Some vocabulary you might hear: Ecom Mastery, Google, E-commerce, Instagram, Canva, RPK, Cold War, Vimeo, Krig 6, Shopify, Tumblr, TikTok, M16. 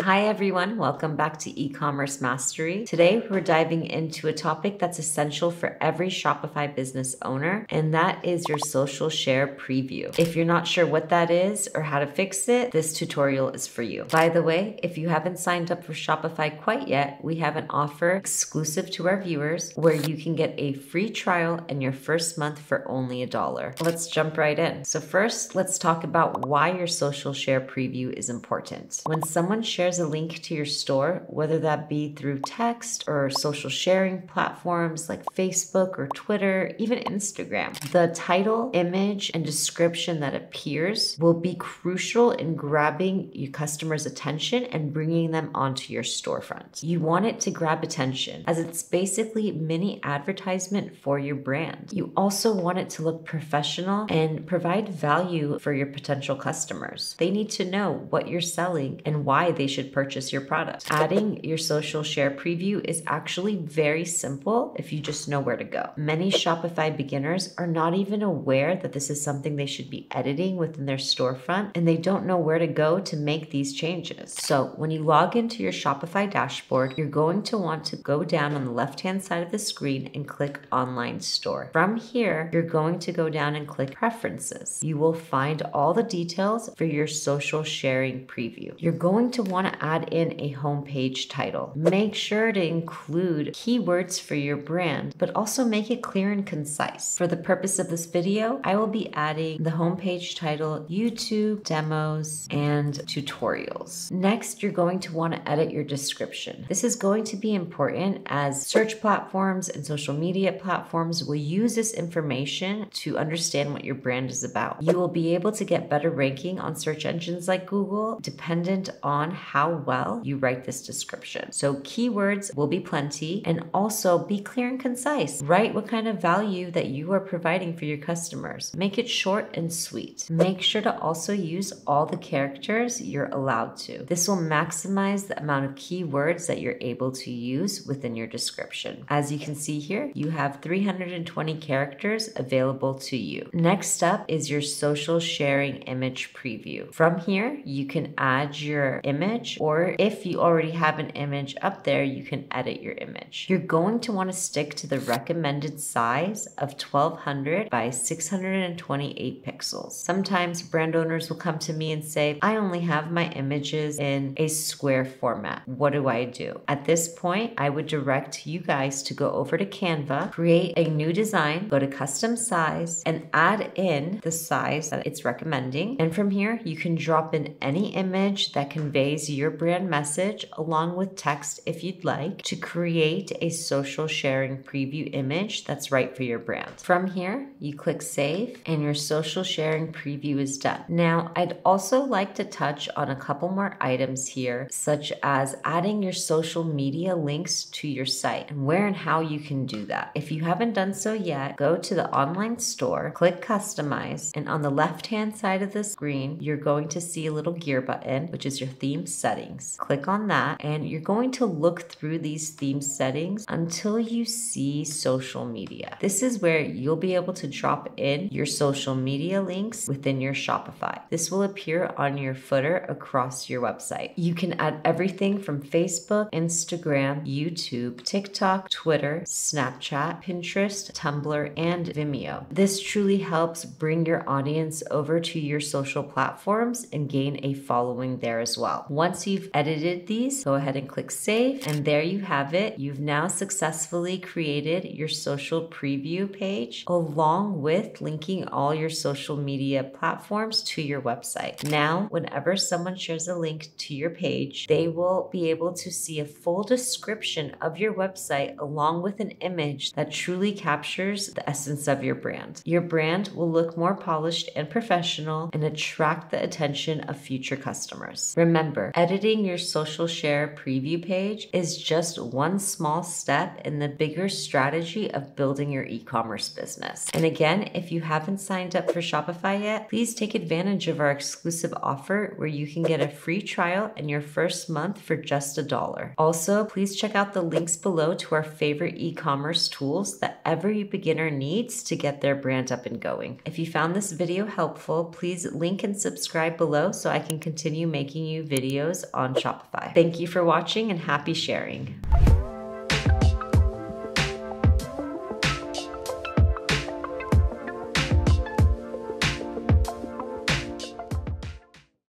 Hi everyone, welcome back to Ecommerce Mastery. Today we're diving into a topic that's essential for every Shopify business owner, and that is your social share preview. If you're not sure what that is or how to fix it, this tutorial is for you. By the way, if you haven't signed up for Shopify quite yet, we have an offer exclusive to our viewers where you can get a free trial and your first month for only $1. Let's jump right in. So first, let's talk about why your social share preview is important. When someone shares a link to your store, whether that be through text or social sharing platforms like Facebook or Twitter, even Instagram. The title, image, and description that appears will be crucial in grabbing your customer's attention and bringing them onto your storefront. You want it to grab attention, as it's basically mini advertisement for your brand. You also want it to look professional and provide value for your potential customers. They need to know what you're selling and why they should purchase your product. Adding your social share preview is actually very simple if you just know where to go. Many Shopify beginners are not even aware that this is something they should be editing within their storefront, and they don't know where to go to make these changes. So when you log into your Shopify dashboard, you're going to want to go down on the left-hand side of the screen and click Online Store. From here, you're going to go down and click Preferences. You will find all the details for your social sharing preview. You're going to want to add in a homepage title. Make sure to include keywords for your brand, but also make it clear and concise. For the purpose of this video, I will be adding the homepage title, YouTube, demos, and tutorials. Next, you're going to want to edit your description. This is going to be important as search platforms and social media platforms will use this information to understand what your brand is about. You will be able to get better ranking on search engines like Google, dependent on how well you write this description. So keywords will be plenty, and also be clear and concise. Write what kind of value that you are providing for your customers. Make it short and sweet. Make sure to also use all the characters you're allowed to. This will maximize the amount of keywords that you're able to use within your description. As you can see here, you have 320 characters available to you. Next up is your social sharing image preview. From here, you can add your image, or if you already have an image up there, you can edit your image. You're going to want to stick to the recommended size of 1200 by 628 pixels. Sometimes brand owners will come to me and say, I only have my images in a square format. What do I do? At this point, I would direct you guys to go over to Canva, create a new design, go to custom size, and add in the size that it's recommending. And from here, you can drop in any image that can conveys your brand message along with text if you'd like to create a social sharing preview image that's right for your brand. From here, you click save and your social sharing preview is done. Now, I'd also like to touch on a couple more items here, such as adding your social media links to your site and where and how you can do that. If you haven't done so yet, go to the online store, click customize, and on the left-hand side of the screen, you're going to see a little gear button, which is your theme settings. Click on that and you're going to look through these theme settings until you see social media. This is where you'll be able to drop in your social media links within your Shopify. This will appear on your footer across your website. You can add everything from Facebook, Instagram, YouTube, TikTok, Twitter, Snapchat, Pinterest, Tumblr, and Vimeo. This truly helps bring your audience over to your social platforms and gain a following there as well. Once you've edited these, go ahead and click save, and there you have it. You've now successfully created your social preview page along with linking all your social media platforms to your website. Now, whenever someone shares a link to your page, they will be able to see a full description of your website along with an image that truly captures the essence of your brand. Your brand will look more polished and professional and attract the attention of future customers. Remember, editing your social share preview page is just one small step in the bigger strategy of building your e-commerce business. And again, if you haven't signed up for Shopify yet, please take advantage of our exclusive offer where you can get a free trial and your first month for just $1. Also, please check out the links below to our favorite e-commerce tools that every beginner needs to get their brand up and going. If you found this video helpful, please link and subscribe below so I can continue making you videos videos on Shopify. Thank you for watching and happy sharing.